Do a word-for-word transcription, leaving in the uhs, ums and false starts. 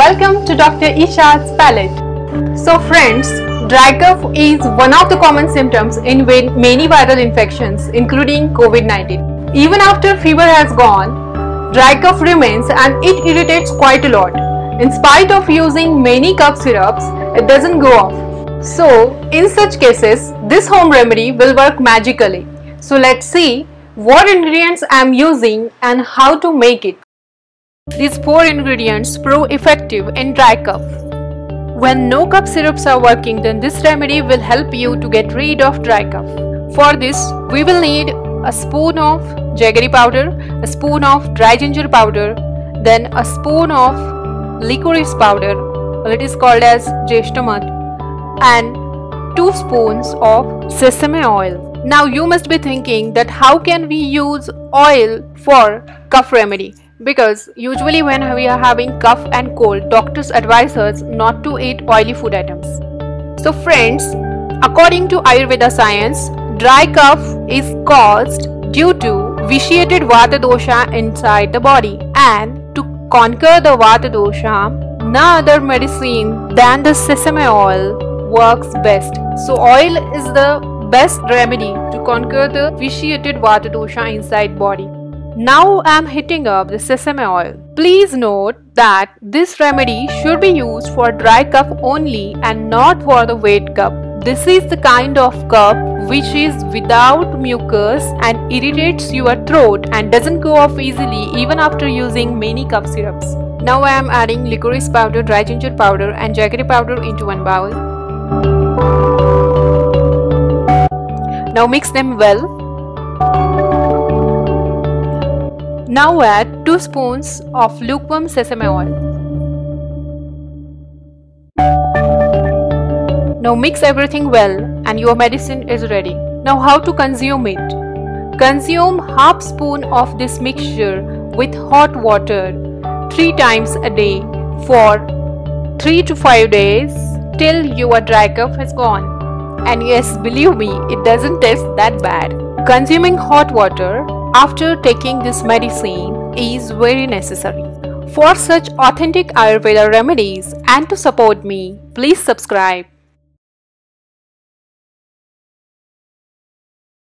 Welcome to Doctor Isha's Palette. So friends, dry cough is one of the common symptoms in many viral infections including COVID nineteen. Even after fever has gone, dry cough remains and it irritates quite a lot. In spite of using many cough syrups, it doesn't go off. So in such cases, this home remedy will work magically. So let's see what ingredients I am using and how to make it. These four ingredients prove effective in dry cough. When no cough syrups are working, then this remedy will help you to get rid of dry cough. For this, we will need a spoon of jaggery powder, a spoon of dry ginger powder, then a spoon of licorice powder, well, it is called as jeevsthamat, and two spoons of sesame oil. Now you must be thinking that how can we use oil for cough remedy, because usually when we are having cough and cold, doctors advise us not to eat oily food items. So friends, according to Ayurveda science, dry cough is caused due to vitiated vata dosha inside the body, and to conquer the vata dosha, no other medicine than the sesame oil works best. So oil is the best remedy to conquer the vitiated vata dosha inside body. Now I am heating up the sesame oil. Please note that this remedy should be used for dry cough only and not for the wet cough. This is the kind of cough which is without mucus and irritates your throat and doesn't go off easily even after using many cough syrups. Now I am adding licorice powder, dry ginger powder and jaggery powder into one bowl. Now mix them well. Now add two spoons of lukewarm sesame oil. Now mix everything well and your medicine is ready. Now how to consume it? Consume half spoon of this mixture with hot water three times a day for three to five days till your dry cough has gone. And yes, believe me, it doesn't taste that bad. Consuming hot water after taking this medicine is very necessary. For such authentic Ayurveda remedies and to support me, please subscribe.